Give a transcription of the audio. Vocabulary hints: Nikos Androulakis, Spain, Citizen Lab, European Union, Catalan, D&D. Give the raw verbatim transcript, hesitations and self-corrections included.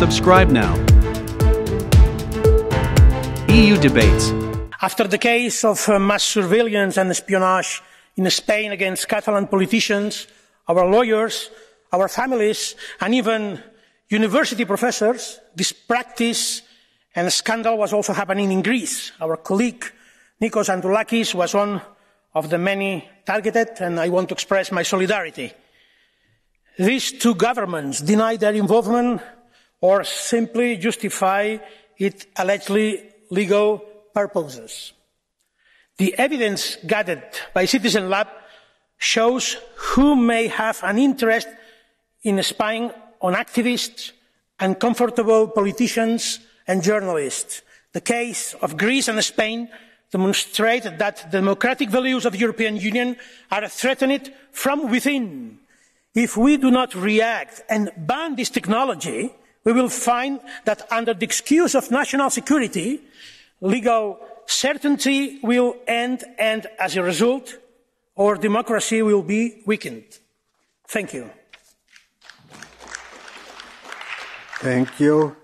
Subscribe now. E U debates. After decades of mass surveillance and espionage in Spain against Catalan politicians, our lawyers, our families, and even university professors, this practice and scandal was also happening in Greece. Our colleague Nikos Androulakis was one of the many targeted, and I want to express my solidarity. These two governments deny their involvement or simply justify its allegedly legal purposes. The evidence gathered by Citizen Lab shows who may have an interest in spying on activists, uncomfortable politicians and journalists. The case of Greece and Spain demonstrate that the democratic values of the European Union are threatened from within. If we do not react and ban this technology, we will find that under the excuse of national security, legal certainty will end, and as a result, our democracy will be weakened. Thank you. Thank you.